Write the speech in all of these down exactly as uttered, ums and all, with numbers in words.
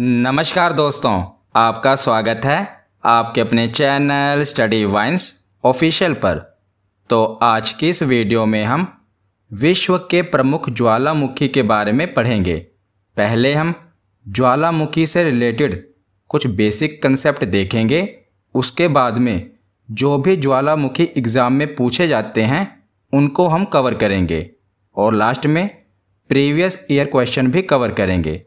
नमस्कार दोस्तों, आपका स्वागत है आपके अपने चैनल स्टडी वाइन्स ऑफिशियल पर। तो आज की इस वीडियो में हम विश्व के प्रमुख ज्वालामुखी के बारे में पढ़ेंगे। पहले हम ज्वालामुखी से रिलेटेड कुछ बेसिक कंसेप्ट देखेंगे, उसके बाद में जो भी ज्वालामुखी एग्ज़ाम में पूछे जाते हैं उनको हम कवर करेंगे और लास्ट में प्रीवियस ईयर क्वेश्चन भी कवर करेंगे।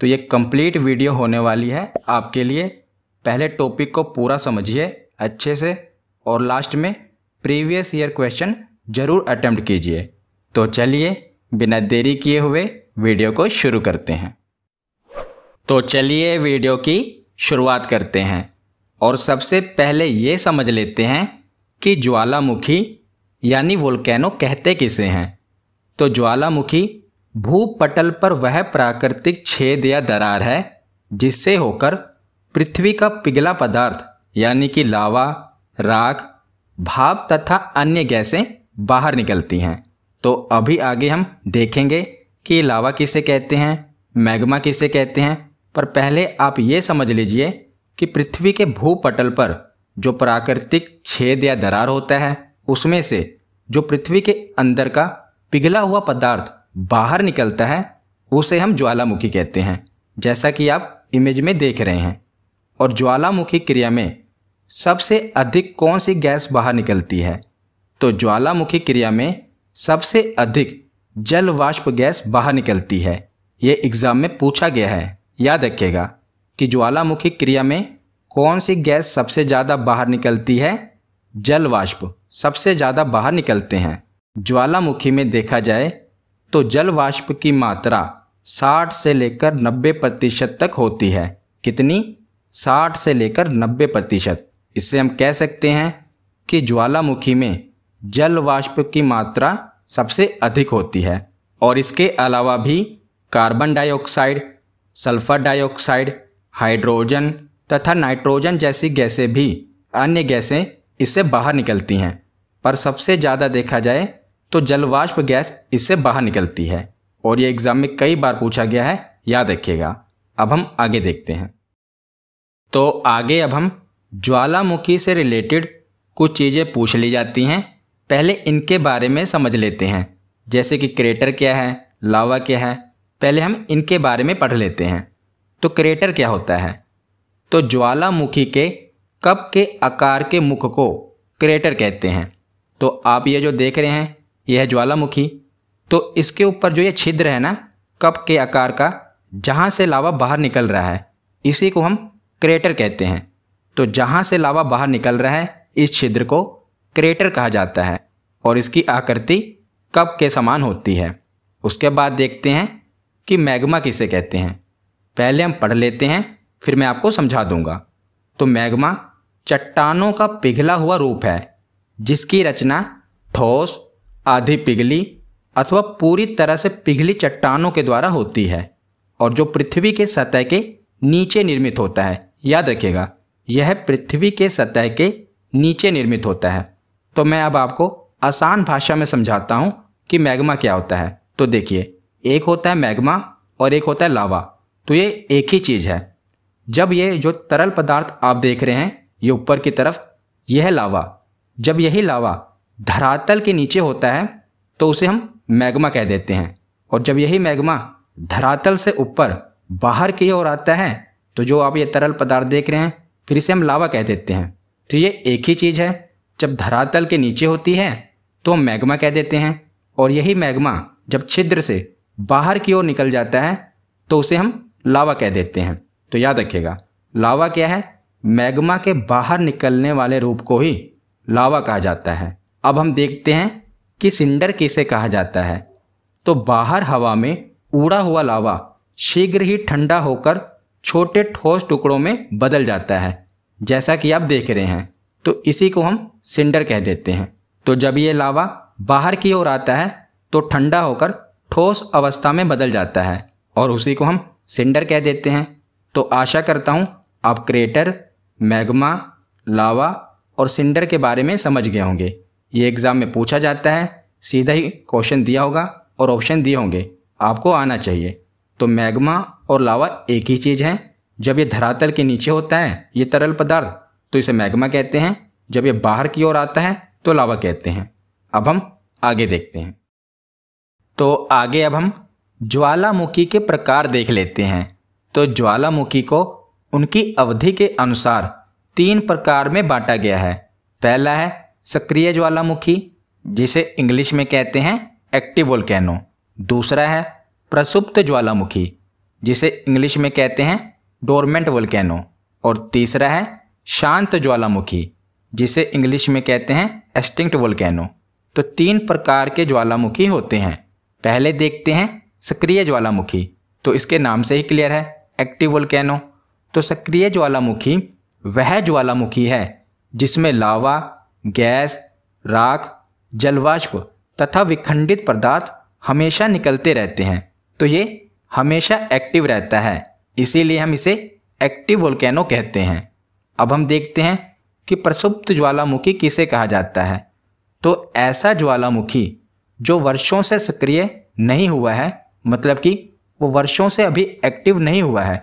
तो ये कंप्लीट वीडियो होने वाली है आपके लिए। पहले टॉपिक को पूरा समझिए अच्छे से और लास्ट में प्रीवियस ईयर क्वेश्चन ज़रूर अटेम्प्ट कीजिए। तो चलिए बिना देरी किए हुए वीडियो को शुरू करते हैं। तो चलिए वीडियो की शुरुआत करते हैं और सबसे पहले ये समझ लेते हैं कि ज्वालामुखी यानी वोल्केनो कहते किसे हैं। तो ज्वालामुखी भूपटल पर वह प्राकृतिक छेद या दरार है जिससे होकर पृथ्वी का पिघला पदार्थ यानी कि लावा, राख, भाप तथा अन्य गैसें बाहर निकलती हैं। तो अभी आगे हम देखेंगे कि लावा किसे कहते हैं, मैग्मा किसे कहते हैं, पर पहले आप ये समझ लीजिए कि पृथ्वी के भूपटल पर जो प्राकृतिक छेद या दरार होता है उसमें से जो पृथ्वी के अंदर का पिघला हुआ पदार्थ बाहर निकलता है उसे हम ज्वालामुखी कहते हैं, जैसा कि आप इमेज में देख रहे हैं। और ज्वालामुखी क्रिया में सबसे अधिक कौन सी गैस बाहर निकलती है? तो ज्वालामुखी क्रिया में सबसे अधिक जल वाष्प गैस बाहर निकलती है। ये एग्जाम में पूछा गया है, याद रखिएगा कि ज्वालामुखी क्रिया में कौन सी गैस सबसे ज़्यादा बाहर निकलती है? जल वाष्प सबसे ज़्यादा बाहर निकलते हैं। ज्वालामुखी में देखा जाए तो जल वाष्प की मात्रा साठ से लेकर नब्बे प्रतिशत तक होती है। कितनी? साठ से लेकर नब्बे प्रतिशत। इससे हम कह सकते हैं कि ज्वालामुखी में जल वाष्प की मात्रा सबसे अधिक होती है। और इसके अलावा भी carbon dioxide, sulphur dioxide, hydrogen तथा नाइट्रोजन जैसी गैसें भी अन्य गैसें इससे बाहर निकलती हैं, पर सबसे ज़्यादा देखा जाए तो जलवाष्प गैस इससे बाहर निकलती है। और ये एग्जाम में कई बार पूछा गया है, याद रखिएगा। अब हम आगे देखते हैं। तो आगे अब हम ज्वालामुखी से रिलेटेड कुछ चीज़ें पूछ ली जाती हैं, पहले इनके बारे में समझ लेते हैं, जैसे कि क्रेटर क्या है, लावा क्या है। पहले हम इनके बारे में पढ़ लेते हैं। तो क्रेटर क्या होता है? तो ज्वालामुखी के कप के आकार के मुख को क्रेटर कहते हैं। तो आप ये जो देख रहे हैं यह है ज्वालामुखी। तो इसके ऊपर जो ये छिद्र है ना, कप के आकार का, जहाँ से लावा बाहर निकल रहा है, इसी को हम क्रेटर कहते हैं। तो जहाँ से लावा बाहर निकल रहा है इस छिद्र को क्रेटर कहा जाता है और इसकी आकृति कप के समान होती है। उसके बाद देखते हैं कि मैग्मा किसे कहते हैं। पहले हम पढ़ लेते हैं, फिर मैं आपको समझा दूंगा। तो मैग्मा चट्टानों का पिघला हुआ रूप है जिसकी रचना ठोस, आधी पिघली अथवा पूरी तरह से पिघली चट्टानों के द्वारा होती है और जो पृथ्वी के सतह के नीचे निर्मित होता है। याद रखिएगा, यह पृथ्वी के सतह के नीचे निर्मित होता है। तो मैं अब आपको आसान भाषा में समझाता हूँ कि मैग्मा क्या होता है। तो देखिए, एक होता है मैग्मा और एक होता है लावा। तो ये एक ही चीज़ है। जब ये जो तरल पदार्थ आप देख रहे हैं ये ऊपर की तरफ, यह लावा, जब यही लावा धरातल के नीचे होता है तो उसे हम मैग्मा कह देते हैं। और जब यही मैग्मा धरातल से ऊपर बाहर की ओर आता है तो जो आप ये तरल पदार्थ देख रहे हैं फिर इसे हम लावा कह देते हैं। तो ये एक ही चीज़ है, जब धरातल के नीचे होती है तो हम मैग्मा कह देते हैं और यही मैग्मा जब छिद्र से बाहर की ओर निकल जाता है तो उसे हम लावा कह देते हैं। तो याद रखिएगा, लावा क्या है? मैग्मा के बाहर निकलने वाले रूप को ही लावा कहा जाता है। अब हम देखते हैं कि सिंडर किसे कहा जाता है। तो बाहर हवा में उड़ा हुआ लावा शीघ्र ही ठंडा होकर छोटे ठोस टुकड़ों में बदल जाता है, जैसा कि आप देख रहे हैं। तो इसी को हम सिंडर कह देते हैं। तो जब ये लावा बाहर की ओर आता है तो ठंडा होकर ठोस अवस्था में बदल जाता है और उसी को हम सिंडर कह देते हैं। तो आशा करता हूँ आप क्रेटर, मैग्मा, लावा और सिंडर के बारे में समझ गए होंगे। ये एग्ज़ाम में पूछा जाता है, सीधा ही क्वेश्चन दिया होगा और ऑप्शन दिए होंगे, आपको आना चाहिए। तो मैग्मा और लावा एक ही चीज़ है, जब यह धरातल के नीचे होता है ये तरल पदार्थ तो इसे मैग्मा कहते हैं, जब यह बाहर की ओर आता है तो लावा कहते हैं। अब हम आगे देखते हैं, तो आगे अब हम ज्वालामुखी के प्रकार देख लेते हैं। तो ज्वालामुखी को उनकी अवधि के अनुसार तीन प्रकार में बांटा गया है। पहला है सक्रिय ज्वालामुखी जिसे इंग्लिश में कहते हैं एक्टिव वोल्केनो। दूसरा है प्रसुप्त ज्वालामुखी जिसे इंग्लिश में कहते हैं डोरमेंट वोल्केनो। और तीसरा है शांत ज्वालामुखी जिसे इंग्लिश में कहते हैं एक्सटिंक्ट वोल्केनो। तो तीन प्रकार के ज्वालामुखी होते हैं। पहले देखते हैं सक्रिय ज्वालामुखी, तो इसके नाम से ही क्लियर है एक्टिव वोल्केनो। तो सक्रिय ज्वालामुखी वह ज्वालामुखी है जिसमें लावा, गैस, राख, जलवाष्प तथा विखंडित पदार्थ हमेशा निकलते रहते हैं, तो ये हमेशा एक्टिव रहता है, इसीलिए हम इसे एक्टिव वोल्केनो कहते हैं। अब हम देखते हैं कि प्रसुप्त ज्वालामुखी किसे कहा जाता है। तो ऐसा ज्वालामुखी जो वर्षों से सक्रिय नहीं हुआ है, मतलब कि वो वर्षों से अभी एक्टिव नहीं हुआ है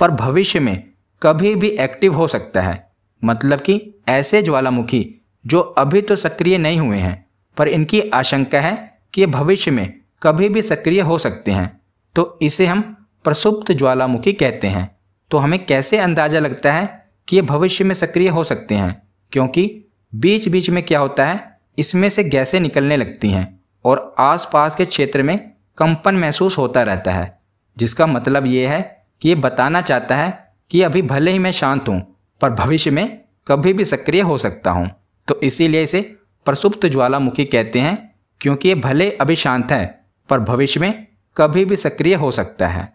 पर भविष्य में कभी भी एक्टिव हो सकता है। मतलब कि ऐसे ज्वालामुखी जो अभी तो सक्रिय नहीं हुए हैं पर इनकी आशंका है कि ये भविष्य में कभी भी सक्रिय हो सकते हैं, तो इसे हम प्रसुप्त ज्वालामुखी कहते हैं। तो हमें कैसे अंदाज़ा लगता है कि ये भविष्य में सक्रिय हो सकते हैं, क्योंकि बीच बीच में क्या होता है, इसमें से गैसें निकलने लगती हैं और आसपास के क्षेत्र में कंपन महसूस होता रहता है, जिसका मतलब ये है कि ये बताना चाहता है कि अभी भले ही मैं शांत हूँ पर भविष्य में कभी भी सक्रिय हो सकता हूँ। तो इसीलिए इसे प्रसुप्त ज्वालामुखी कहते हैं, क्योंकि ये भले अभी शांत है पर भविष्य में कभी भी सक्रिय हो सकता है।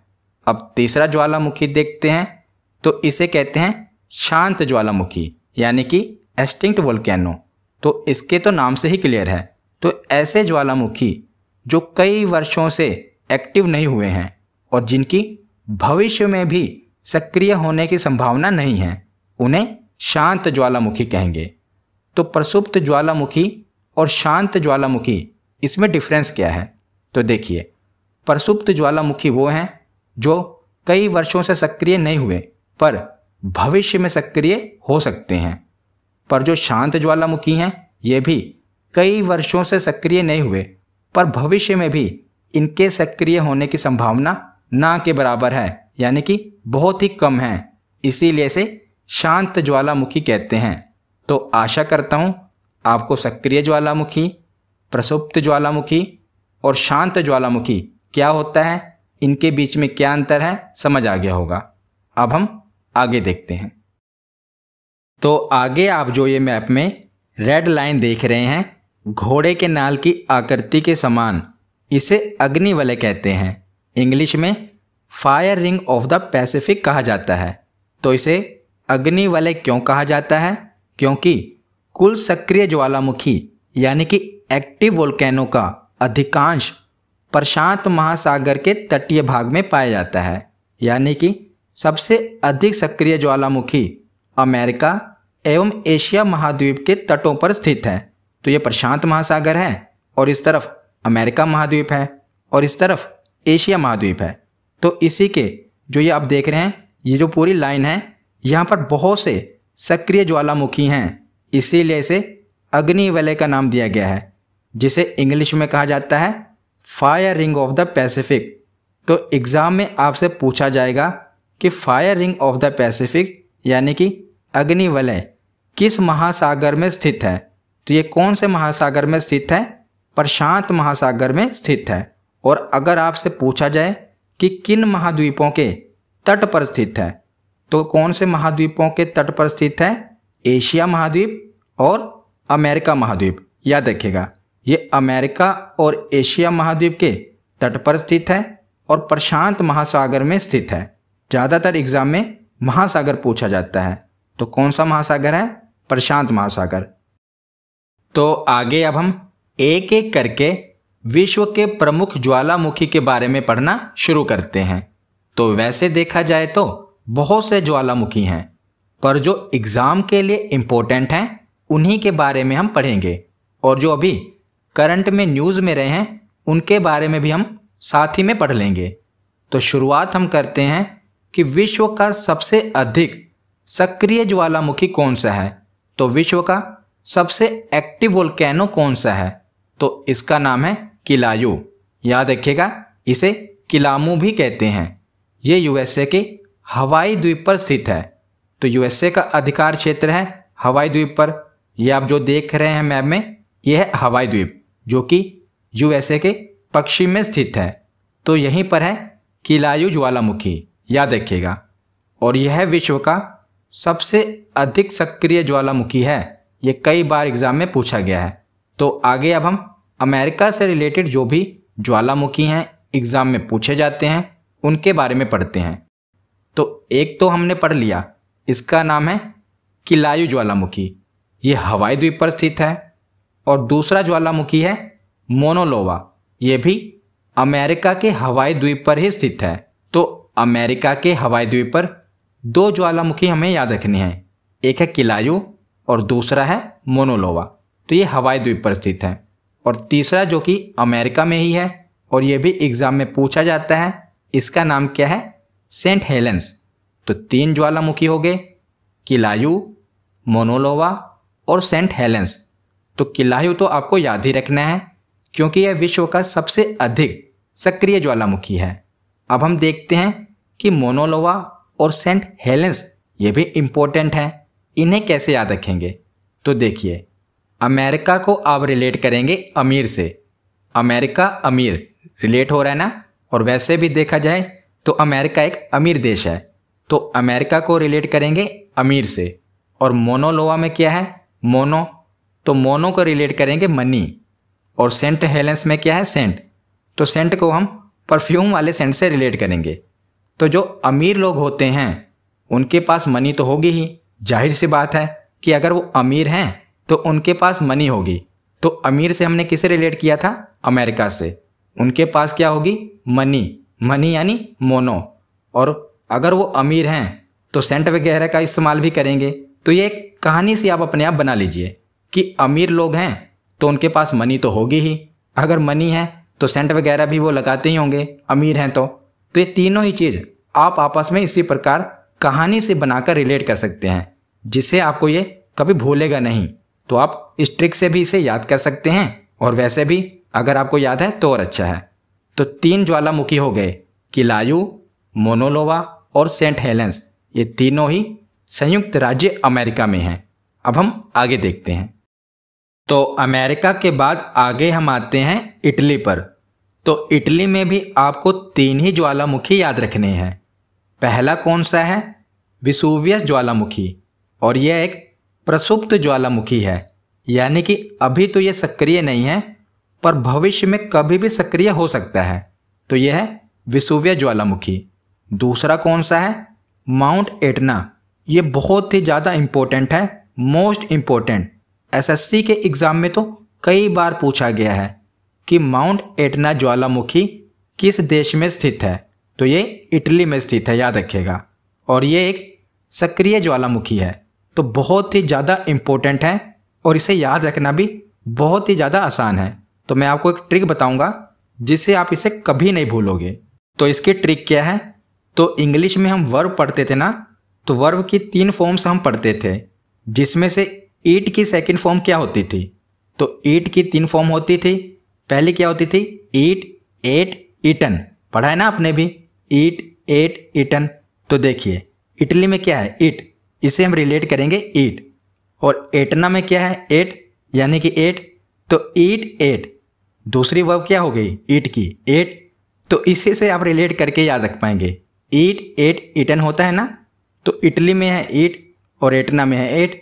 अब तीसरा ज्वालामुखी देखते हैं, तो इसे कहते हैं शांत ज्वालामुखी यानी कि एक्सटिंक्ट वोल्केनो। तो इसके तो नाम से ही क्लियर है, तो ऐसे ज्वालामुखी जो कई वर्षों से एक्टिव नहीं हुए हैं और जिनकी भविष्य में भी सक्रिय होने की संभावना नहीं है, उन्हें शांत ज्वालामुखी कहेंगे। तो प्रसुप्त ज्वालामुखी और शांत ज्वालामुखी, इसमें डिफरेंस क्या है? तो देखिए, प्रसुप्त ज्वालामुखी वो हैं जो कई वर्षों से सक्रिय नहीं हुए पर भविष्य में सक्रिय हो सकते हैं, पर जो शांत ज्वालामुखी हैं ये भी कई वर्षों से सक्रिय नहीं हुए पर भविष्य में भी इनके सक्रिय होने की संभावना ना के बराबर है, यानी कि बहुत ही कम है, इसीलिए इसे शांत ज्वालामुखी कहते हैं। तो आशा करता हूँ आपको सक्रिय ज्वालामुखी, प्रसुप्त ज्वालामुखी और शांत ज्वालामुखी क्या होता है, इनके बीच में क्या अंतर है, समझ आ गया होगा। अब हम आगे देखते हैं, तो आगे आप जो ये मैप में रेड लाइन देख रहे हैं, घोड़े के नाल की आकृति के समान, इसे अग्निवलय कहते हैं। इंग्लिश में fire ring of the Pacific कहा जाता है। तो इसे अग्निवलय क्यों कहा जाता है? क्योंकि कुल सक्रिय ज्वालामुखी यानी कि एक्टिव वोल्केनो का अधिकांश प्रशांत महासागर के तटीय भाग में पाया जाता है, यानी कि सबसे अधिक सक्रिय ज्वालामुखी अमेरिका एवं एशिया महाद्वीप के तटों पर स्थित है। तो ये प्रशांत महासागर है और इस तरफ अमेरिका महाद्वीप है और इस तरफ एशिया महाद्वीप है। तो इसी के जो ये आप देख रहे हैं, ये जो पूरी लाइन है, यहाँ पर बहुत से सक्रिय ज्वालामुखी हैं, इसीलिए इसे अग्निवलय का नाम दिया गया है, जिसे इंग्लिश में कहा जाता है fire ring of the Pacific. तो एग्जाम में आपसे पूछा जाएगा कि fire ring of the Pacific यानी कि अग्निवलय किस महासागर में स्थित है। तो ये कौन से महासागर में स्थित है? प्रशांत महासागर में स्थित है। और अगर आपसे पूछा जाए कि किन महाद्वीपों के तट पर स्थित है, तो कौन से महाद्वीपों के तट पर स्थित है? एशिया महाद्वीप और अमेरिका महाद्वीप। याद रखिएगा, ये अमेरिका और एशिया महाद्वीप के तट पर स्थित है और प्रशांत महासागर में स्थित है। ज़्यादातर एग्जाम में महासागर पूछा जाता है, तो कौन सा महासागर है? प्रशांत महासागर। तो आगे अब हम एक एक करके विश्व के प्रमुख ज्वालामुखी के बारे में पढ़ना शुरू करते हैं। तो वैसे देखा जाए तो बहुत से ज्वालामुखी हैं, पर जो एग्ज़ाम के लिए इम्पोर्टेंट हैं उन्हीं के बारे में हम पढ़ेंगे, और जो अभी करंट में न्यूज़ में रहे हैं उनके बारे में भी हम साथ ही में पढ़ लेंगे। तो शुरुआत हम करते हैं कि विश्व का सबसे अधिक सक्रिय ज्वालामुखी कौन सा है, तो विश्व का सबसे एक्टिव वोल्केनो कौन सा है, तो इसका नाम है किलायू। याद रखिएगा, इसे किलामू भी कहते हैं। ये यूएसए के हवाई द्वीप पर स्थित है। तो यूएसए का अधिकार क्षेत्र है हवाई द्वीप पर। यह आप जो देख रहे हैं मैप में, यह है हवाई द्वीप जो कि यूएसए के पश्चिम में स्थित है। तो यहीं पर है किलायू ज्वालामुखी, याद रखिएगा। और यह विश्व का सबसे अधिक सक्रिय ज्वालामुखी है। यह कई बार एग्जाम में पूछा गया है। तो आगे अब हम अमेरिका से रिलेटेड जो भी ज्वालामुखी हैं एग्जाम में पूछे जाते हैं उनके बारे में पढ़ते हैं। तो एक तो हमने पढ़ लिया, इसका नाम है किलायू ज्वालामुखी, ये हवाई द्वीप पर स्थित है। और दूसरा ज्वालामुखी है माउंट लोवा, ये भी अमेरिका के हवाई द्वीप पर ही स्थित है। तो अमेरिका के हवाई द्वीप पर दो ज्वालामुखी हमें याद रखनी है, एक है किलायू और दूसरा है माउंट लोवा। तो ये हवाई द्वीप पर स्थित है। और तीसरा जो कि अमेरिका में ही है और ये भी एग्जाम में पूछा जाता है, इसका नाम क्या है, सेंट हेलेंस। तो तीन ज्वालामुखी हो गए, किलायू, माउंट लोवा और सेंट हेलेंस। तो किलायू तो आपको याद ही रखना है क्योंकि यह विश्व का सबसे अधिक सक्रिय ज्वालामुखी है। अब हम देखते हैं कि माउंट लोवा और सेंट हेलेंस ये भी इम्पोर्टेंट हैं, इन्हें कैसे याद रखेंगे। तो देखिए, अमेरिका को आप रिलेट करेंगे अमीर से। अमेरिका अमीर रिलेट हो रहा है ना, और वैसे भी देखा जाए तो अमेरिका एक अमीर देश है। तो अमेरिका को रिलेट करेंगे अमीर से। और माउंट लोवा में क्या है, मोनो, तो मोनो को रिलेट करेंगे मनी। और सेंट हेलेंस में क्या है, सेंट, तो सेंट को हम परफ्यूम वाले सेंट से रिलेट करेंगे। तो जो अमीर लोग होते हैं उनके पास मनी तो होगी ही, जाहिर सी बात है कि अगर वो अमीर हैं तो उनके पास मनी होगी। तो अमीर से हमने किसे रिलेट किया था, अमेरिका से। उनके पास क्या होगी, मनी, मनी यानी मोनो। और अगर वो अमीर हैं तो सेंट वगैरह का इस्तेमाल भी करेंगे। तो ये एक कहानी से आप अपने आप बना लीजिए कि अमीर लोग हैं तो उनके पास मनी तो होगी ही, अगर मनी है तो सेंट वगैरह भी वो लगाते ही होंगे अमीर हैं तो। तो ये तीनों ही चीज़ आप आपस में इसी प्रकार कहानी से बनाकर रिलेट कर सकते हैं, जिससे आपको ये कभी भूलेगा नहीं। तो आप इस ट्रिक से भी इसे याद कर सकते हैं, और वैसे भी अगर आपको याद है तो और अच्छा है। तो तीन ज्वालामुखी हो गए, किलायू, माउंट लोवा और सेंट हेलेंस, ये तीनों ही संयुक्त राज्य अमेरिका में हैं। अब हम आगे देखते हैं। तो अमेरिका के बाद आगे हम आते हैं इटली पर। तो इटली में भी आपको तीन ही ज्वालामुखी याद रखने हैं। पहला कौन सा है, विसूवियस ज्वालामुखी, और यह एक प्रसुप्त ज्वालामुखी है, यानी कि अभी तो यह सक्रिय नहीं है पर भविष्य में कभी भी सक्रिय हो सकता है। तो यह है विसूवियस ज्वालामुखी। दूसरा कौन सा है, माउंट एटना, ये बहुत ही ज़्यादा इम्पोर्टेंट है, मोस्ट इम्पोर्टेंट। एसएससी के एग्ज़ाम में तो कई बार पूछा गया है कि माउंट एटना ज्वालामुखी किस देश में स्थित है। तो ये इटली में स्थित है, याद रखिएगा। और ये एक सक्रिय ज्वालामुखी है, तो बहुत ही ज़्यादा इम्पोर्टेंट है और इसे याद रखना भी बहुत ही ज़्यादा आसान है। तो मैं आपको एक ट्रिक बताऊंगा जिससे आप इसे कभी नहीं भूलोगे। तो इसकी ट्रिक क्या है, तो इंग्लिश में हम वर्ब पढ़ते थे ना, तो वर्ब की तीन फॉर्म्स हम पढ़ते थे, जिसमें से ईट की सेकंड फॉर्म क्या होती थी, तो ईट की तीन फॉर्म होती थी। पहली क्या होती थी, ईट, एट, ईटन, पढ़ा है ना आपने भी, ईट, एट, ईटन। तो देखिए इटली में क्या है, ईट, इसे हम रिलेट करेंगे ईट। और एटना में क्या है, एट यानी कि एट, तो ईट एट। दूसरी वर्ब क्या हो गई, ईट की, एट, तो इसी से आप रिलेट करके याद रख पाएंगे। ईट, एट, ईटन होता है ना, तो इटली में है ईट और एटना में है एट,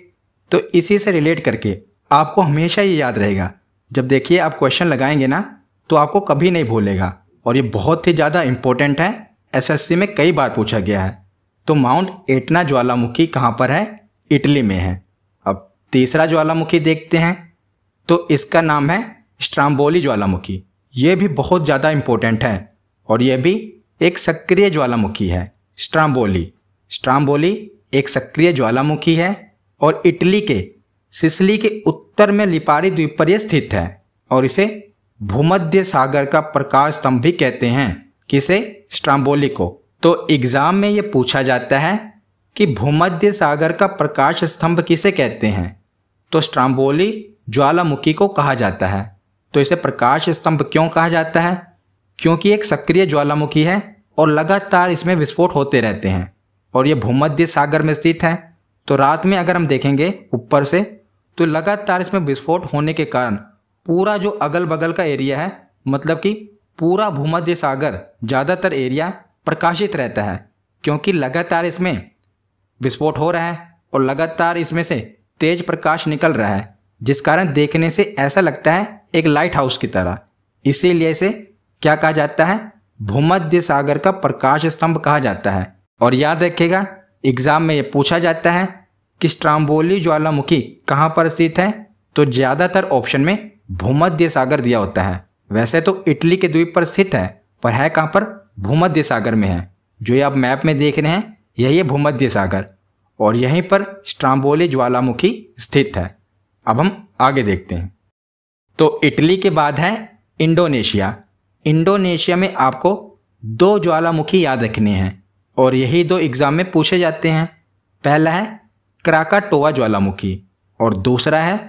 तो इसी से रिलेट करके आपको हमेशा ये याद रहेगा। जब देखिए आप क्वेश्चन लगाएंगे ना तो आपको कभी नहीं भूलेगा, और ये बहुत ही ज़्यादा इम्पोर्टेंट है, एसएससी में कई बार पूछा गया है। तो माउंट एटना ज्वालामुखी कहाँ पर है, इटली में है। अब तीसरा ज्वालामुखी देखते हैं, तो इसका नाम है स्ट्राम्बोली ज्वालामुखी। ये भी बहुत ज़्यादा इम्पोर्टेंट है और यह भी एक सक्रिय ज्वालामुखी है, स्ट्राम्बोली। स्ट्राम्बोली एक सक्रिय ज्वालामुखी है और इटली के सिसिली के उत्तर में लिपारी द्वीप पर यह स्थित है, और इसे भूमध्य सागर का प्रकाश स्तंभ भी कहते हैं, किसे, स्ट्राम्बोली को। तो एग्जाम में यह पूछा जाता है कि भूमध्य सागर का प्रकाश स्तंभ किसे कहते हैं, तो स्ट्रोम्बोली ज्वालामुखी को कहा जाता है। तो इसे प्रकाश स्तंभ क्यों कहा जाता है? क्योंकि एक सक्रिय ज्वालामुखी है और लगातार इसमें विस्फोट होते रहते हैं और यह भूमध्य सागर में स्थित है। तो रात में अगर हम देखेंगे ऊपर से तो लगातार इसमें विस्फोट होने के कारण पूरा जो अगल बगल का एरिया है, मतलब कि पूरा भूमध्य सागर ज़्यादातर एरिया प्रकाशित रहता है, क्योंकि लगातार इसमें विस्फोट हो रहा है और लगातार इसमें से तेज प्रकाश निकल रहा है, जिस कारण देखने से ऐसा लगता है एक लाइट हाउस की तरह। इसीलिए इसे क्या कहा जाता है? भूमध्य सागर का प्रकाश स्तंभ कहा जाता है। और याद रखिएगा, एग्जाम में यह पूछा जाता है कि स्ट्रोम्बोली ज्वालामुखी कहाँ पर स्थित है, तो ज्यादातर ऑप्शन में भूमध्य सागर दिया होता है। वैसे तो इटली के द्वीप पर स्थित है, पर है कहाँ पर? भूमध्य सागर में है। जो ये आप मैप में देख रहे हैं यही है भूमध्य सागर, और यहीं पर स्ट्रोम्बोली ज्वालामुखी स्थित है। अब हम आगे देखते हैं। तो इटली के बाद है इंडोनेशिया। इंडोनेशिया में आपको दो ज्वालामुखी याद रखने हैं और यही दो एग्जाम में पूछे जाते हैं। पहला है क्राकाटोआ ज्वालामुखी और दूसरा है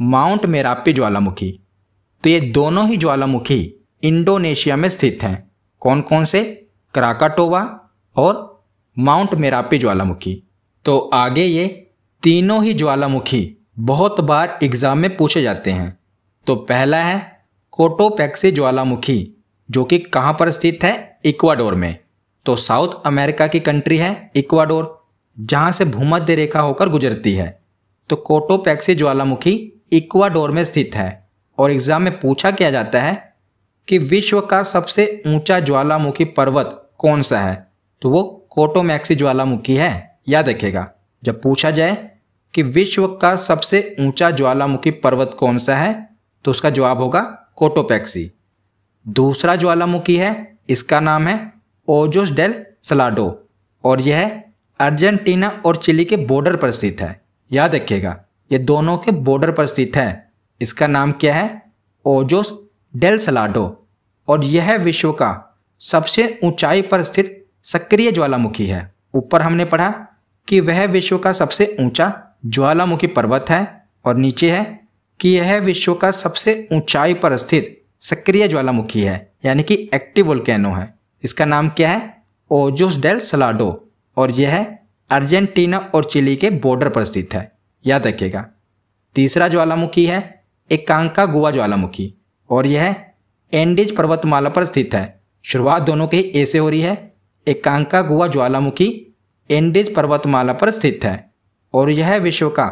माउंट मेरापी ज्वालामुखी। तो ये दोनों ही ज्वालामुखी इंडोनेशिया में स्थित हैं। कौन कौन से? क्राकाटोआ और माउंट मेरापी ज्वालामुखी। तो आगे ये तीनों ही ज्वालामुखी बहुत बार एग्जाम में पूछे जाते हैं। तो पहला है कोटोपैक्सी ज्वालामुखी, जो कि कहाँ पर स्थित है? इक्वाडोर में। तो साउथ अमेरिका की कंट्री है इक्वाडोर, जहां से भूमध्य रेखा होकर गुजरती है। तो कोटोपैक्सी ज्वालामुखी इक्वाडोर में स्थित है और एग्जाम में पूछा क्या जाता है कि विश्व का सबसे ऊंचा ज्वालामुखी पर्वत कौन सा है, तो वो कोटोपैक्सी ज्वालामुखी है। याद रखेगा, जब पूछा जाए कि विश्व का सबसे ऊंचा ज्वालामुखी पर्वत कौन सा है तो उसका जवाब होगा कोटोपैक्सी। दूसरा ज्वालामुखी है, इसका नाम है ओजोस डेल सलाडो और यह है अर्जेंटीना और चिली के बॉर्डर पर स्थित है। याद रखिएगा, ये दोनों के बॉर्डर पर स्थित है। इसका नाम क्या है? ओजोस डेल सलाडो और यह है विश्व का सबसे ऊंचाई पर स्थित सक्रिय ज्वालामुखी है। ऊपर हमने पढ़ा कि वह विश्व का सबसे ऊंचा ज्वालामुखी पर्वत है और नीचे है कि यह विश्व का सबसे ऊंचाई पर स्थित सक्रिय ज्वालामुखी है, यानी कि एक्टिव वोल्केनो है। इसका नाम क्या है? ओजोस डेल सलाडो और यह है अर्जेंटीना और चिली के बॉर्डर पर स्थित है। याद रखिएगा। तीसरा ज्वालामुखी है एकांकागुआ ज्वालामुखी और यह एंडीज पर्वतमाला पर स्थित है। शुरुआत दोनों के ए से हो रही है। एकांकागुआ ज्वालामुखी एंडीज पर्वतमाला पर स्थित है और यह विश्व का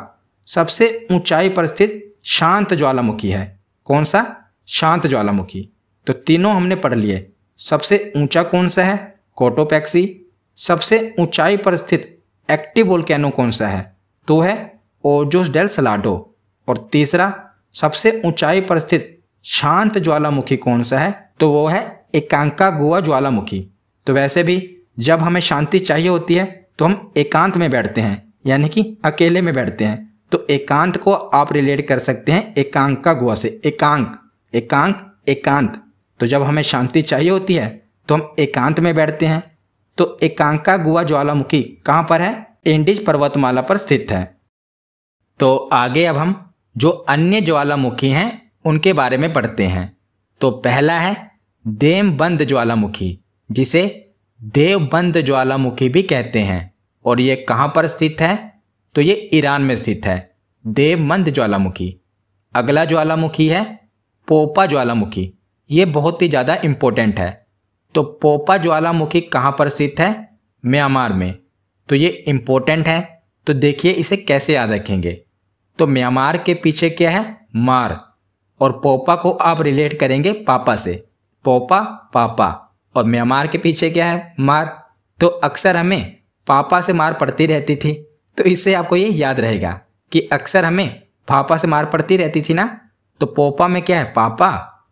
सबसे ऊंचाई पर स्थित शांत ज्वालामुखी है। कौन सा? शांत ज्वालामुखी। तो तीनों हमने पढ़ लिए। सबसे ऊंचा कौन सा है? कोटोपैक्सी। सबसे ऊंचाई पर स्थित एक्टिव वोल्केनो कौन सा है? तो है ओजोस डेल सलाडो। और तीसरा सबसे ऊंचाई पर स्थित शांत ज्वालामुखी कौन सा है? तो वो है एकांकागुआ ज्वालामुखी। तो वैसे भी जब हमें शांति चाहिए होती है तो हम एकांत में बैठते हैं, यानी कि अकेले में बैठते हैं। तो एकांत को आप रिलेट कर सकते हैं एकांकागुआ से। एकांक एकांक एकांत। तो जब हमें शांति चाहिए होती है तो हम एकांत में बैठते हैं। तो एकांकागुआ ज्वालामुखी कहाँ पर है? एंडीज पर्वतमाला पर स्थित है। तो आगे अब हम जो अन्य ज्वालामुखी हैं उनके बारे में पढ़ते हैं। तो पहला है देवबंद ज्वालामुखी, जिसे देवबंद ज्वालामुखी भी कहते हैं और ये कहाँ पर स्थित है? तो ये ईरान में स्थित है, देवबंद ज्वालामुखी। अगला ज्वालामुखी है पोपा ज्वालामुखी, ये बहुत ही ज़्यादा इम्पोर्टेंट है। तो पोपा ज्वालामुखी कहाँ पर स्थित है? म्यांमार में। तो ये इम्पोर्टेंट है, तो देखिए इसे कैसे याद रखेंगे। तो म्यांमार के पीछे क्या है? मार। और पोपा को आप रिलेट करेंगे पापा से। पोपा पापा और म्यांमार के पीछे क्या है? मार। तो अक्सर हमें पापा से मार पड़ती रहती थी, तो इससे आपको ये याद रहेगा कि अक्सर हमें पापा से मार पड़ती रहती थी ना। तो पोपा में क्या है? पापा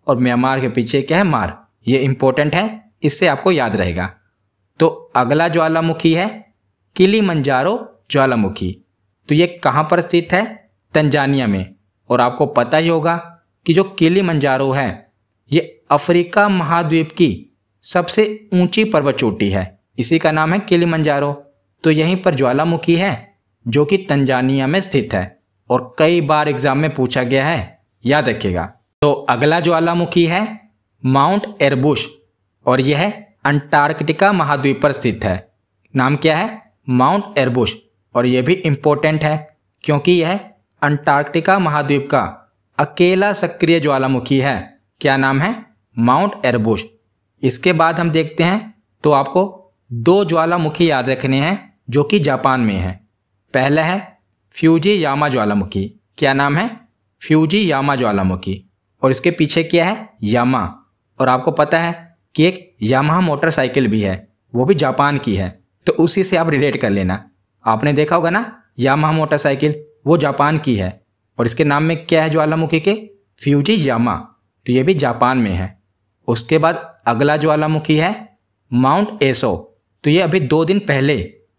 और म्यांमार के पीछे क्या है? मार। ये इम्पोर्टेंट है, इससे आपको याद रहेगा। तो अगला ज्वालामुखी है किलिमंजारो ज्वालामुखी। तो ये कहाँ पर स्थित है? तंजानिया में। और आपको पता ही होगा कि जो किलिमंजारो है ये अफ्रीका महाद्वीप की सबसे ऊंची पर्वत चोटी है इसी का नाम है किलिमंजारो। तो यहीं पर ज्वालामुखी है जो कि तंजानिया में स्थित है और कई बार एग्जाम में पूछा गया है, याद रखिएगा। तो अगला ज्वालामुखी है माउंट एरबुश और यह अंटार्कटिका महाद्वीप पर स्थित है। नाम क्या है? Mount Erebus. और यह भी इंपॉर्टेंट है क्योंकि यह अंटार्कटिका महाद्वीप का अकेला सक्रिय ज्वालामुखी है। क्या नाम है? Mount Erebus. इसके बाद हम देखते हैं तो आपको दो ज्वालामुखी याद रखने हैं जो कि जापान में है। पहला है फ्यूजीयामा ज्वालामुखी। क्या नाम है? फ्यूजीयामा ज्वालामुखी। और इसके पीछे क्या है? यामा। और आपको पता है कि एक यामाहा मोटरसाइकिल भी है, वो भी जापान की है, तो उसी से आप रिलेट कर लेना। आपने देखा होगा ना यामाहा मोटरसाइकिल, वो जापान की है और इसके नाम में क्या है ज्वालामुखी के? फ्यूजीयामा। तो ये भी जापान में है। उसके बाद अगला ज्वालामुखी है माउंट एसो। तो ये अभी दो दिन पहले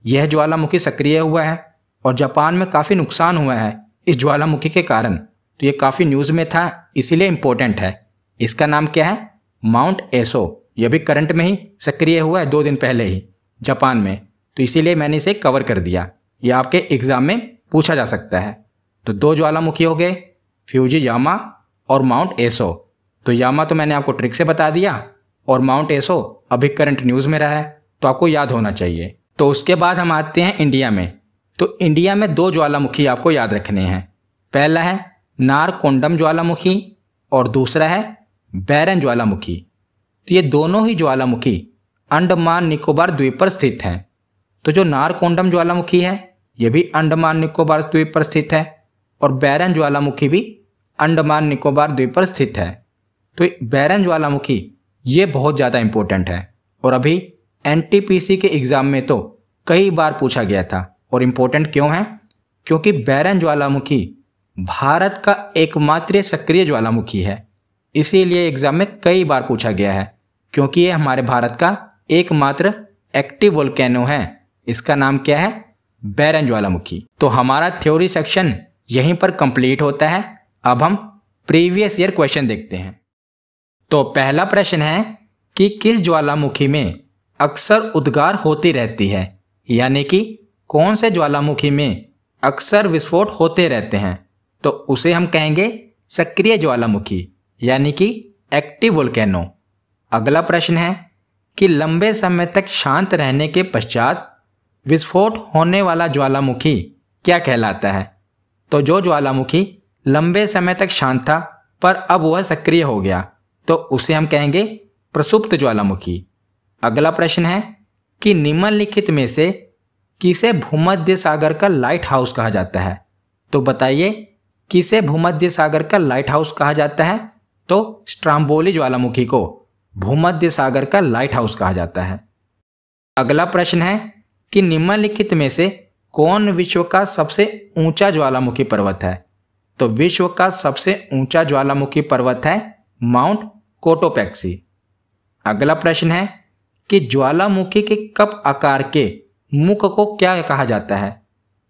यह ज्वालामुखी सक्रिय हुआ है और जापान में काफ़ी नुकसान हुआ है इस ज्वालामुखी के कारण, तो ये काफ़ी न्यूज़ में था, इसीलिए इम्पोर्टेंट है। इसका नाम क्या है? माउंट एसो। यह भी करंट में ही सक्रिय हुआ है, दो दिन पहले ही जापान में, तो इसीलिए मैंने इसे कवर कर दिया। ये आपके एग्जाम में पूछा जा सकता है। तो दो ज्वालामुखी हो गए, फ्यूजीयामा और माउंट एसो। तो यामा तो मैंने आपको ट्रिक से बता दिया और माउंट एसो अभी करंट न्यूज़ में रहा है, तो आपको याद होना चाहिए। तो उसके बाद हम आते हैं इंडिया में। तो इंडिया में दो ज्वालामुखी आपको याद रखने हैं। पहला है नारकोंडम ज्वालामुखी और दूसरा है बैरन ज्वालामुखी। तो ये दोनों ही ज्वालामुखी अंडमान निकोबार द्वीप पर स्थित हैं। तो जो नारकोंडम ज्वालामुखी है ये भी अंडमान निकोबार द्वीप पर स्थित है और बैरन ज्वालामुखी भी अंडमान निकोबार द्वीप पर स्थित है। तो बैरन ज्वालामुखी ये बहुत ज़्यादा इंपॉर्टेंट है और अभी एनटीपीसी के एग्जाम में तो कई बार पूछा गया था। और इम्पोर्टेंट क्यों है? क्योंकि बैरन ज्वालामुखी भारत का एकमात्र सक्रिय ज्वालामुखी है, इसीलिए एग्जाम में कई बार पूछा गया है क्योंकि ये हमारे भारत का एकमात्र एक्टिव वोल्केनो है। इसका नाम क्या है? बैरन ज्वालामुखी। तो हमारा थ्योरी सेक्शन यहीं पर कंप्लीट होता है। अब हम प्रीवियस ईयर क्वेश्चन देखते हैं। तो पहला प्रश्न है कि किस ज्वालामुखी में अक्सर उद्गार होती रहती है, यानी कि कौन से ज्वालामुखी में अक्सर विस्फोट होते रहते हैं, तो उसे हम कहेंगे सक्रिय ज्वालामुखी यानी कि एक्टिव वोल्केनो। अगला प्रश्न है कि लंबे समय तक शांत रहने के पश्चात विस्फोट होने वाला ज्वालामुखी क्या कहलाता है? तो जो ज्वालामुखी लंबे समय तक शांत था पर अब वह सक्रिय हो गया, तो उसे हम कहेंगे प्रसुप्त ज्वालामुखी। अगला प्रश्न है कि निम्नलिखित में से किसे भूमध्य सागर का लाइट हाउस कहा जाता है? तो बताइए किसे भूमध्य सागर का लाइट हाउस कहा जाता है? तो स्ट्राम्बोली ज्वालामुखी को भूमध्य सागर का लाइट हाउस कहा जाता है। अगला प्रश्न है कि निम्नलिखित में से कौन विश्व का सबसे ऊंचा ज्वालामुखी पर्वत है? तो विश्व का सबसे ऊंचा ज्वालामुखी पर्वत है माउंट कोटोपैक्सी। अगला प्रश्न है कि ज्वालामुखी के कप आकार के मुख को क्या कहा जाता है?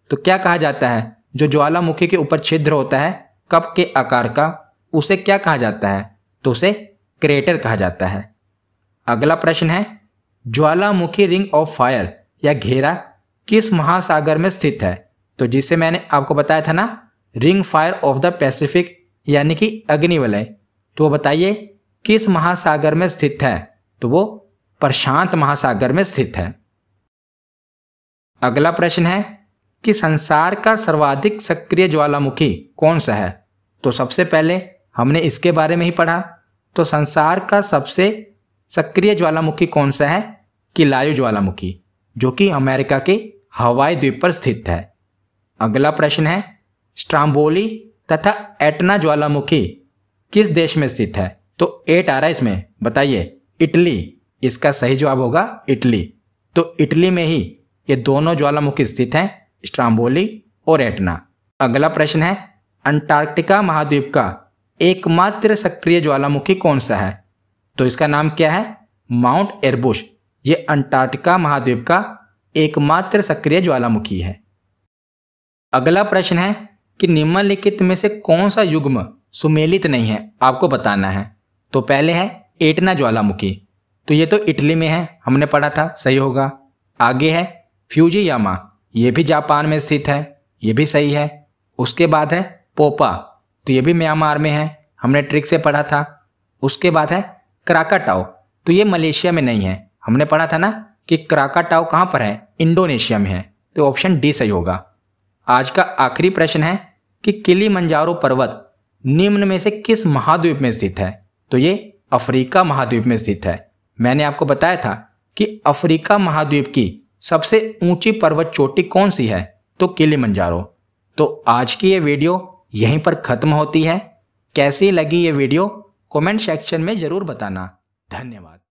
तो क्या कहा जाता है? जो ज्वालामुखी के ऊपर छिद्र होता है कप के आकार का, उसे क्या कहा जाता है? तो उसे क्रेटर कहा जाता है। अगला प्रश्न है ज्वालामुखी रिंग ऑफ फायर या घेरा किस महासागर में स्थित है? तो जिसे मैंने आपको बताया था ना ring fire of the Pacific यानी कि अग्निवलय, तो बताइए किस महासागर में स्थित है? तो वो प्रशांत महासागर में स्थित है। अगला प्रश्न है कि संसार का सर्वाधिक सक्रिय ज्वालामुखी कौन सा है? तो सबसे पहले हमने इसके बारे में ही पढ़ा। तो संसार का सबसे सक्रिय ज्वालामुखी कौन सा है? किलायू ज्वालामुखी, जो कि अमेरिका के हवाई द्वीप पर स्थित है। अगला प्रश्न है स्ट्राम्बोली तथा एटना ज्वालामुखी किस देश में स्थित है? तो एट आ रहा है इसमें, बताइए इटली। इसका सही जवाब होगा इटली। तो इटली में ही ये दोनों ज्वालामुखी स्थित हैं, स्ट्राम्बोली और एटना। अगला प्रश्न है अंटार्कटिका महाद्वीप का एकमात्र सक्रिय ज्वालामुखी कौन सा है? तो इसका नाम क्या है? Mount Erebus. ये अंटार्कटिका महाद्वीप का एकमात्र सक्रिय ज्वालामुखी है। अगला प्रश्न है कि निम्नलिखित में से कौन सा युग्म सुमेलित नहीं है, आपको बताना है। तो पहले है एटना ज्वालामुखी, तो ये तो इटली में है, हमने पढ़ा था, सही होगा। आगे है फ्यूजियामा, ये भी जापान में स्थित है, ये भी सही है। उसके बाद है पोपा, तो ये भी म्यांमार में है, हमने ट्रिक से पढ़ा था। उसके बाद है क्राकाटाओ, तो ये मलेशिया में नहीं है, हमने पढ़ा था ना कि क्राकाटाओ कहाँ पर है, इंडोनेशिया में है, तो ऑप्शन डी सही होगा। आज का आखिरी प्रश्न है कि किलिमंजारो पर्वत निम्न में से किस महाद्वीप में स्थित है, तो ये अफ्रीका महाद्वीप में स्थित है। मैंने आपको बताया था कि अफ्रीका महाद्वीप की सबसे ऊंची पर्वत चोटी कौन सी है, तो किलिमंजारो। तो आज की ये वीडियो यहीं पर खत्म होती है। कैसी लगी ये वीडियो कमेंट सेक्शन में जरूर बताना। धन्यवाद।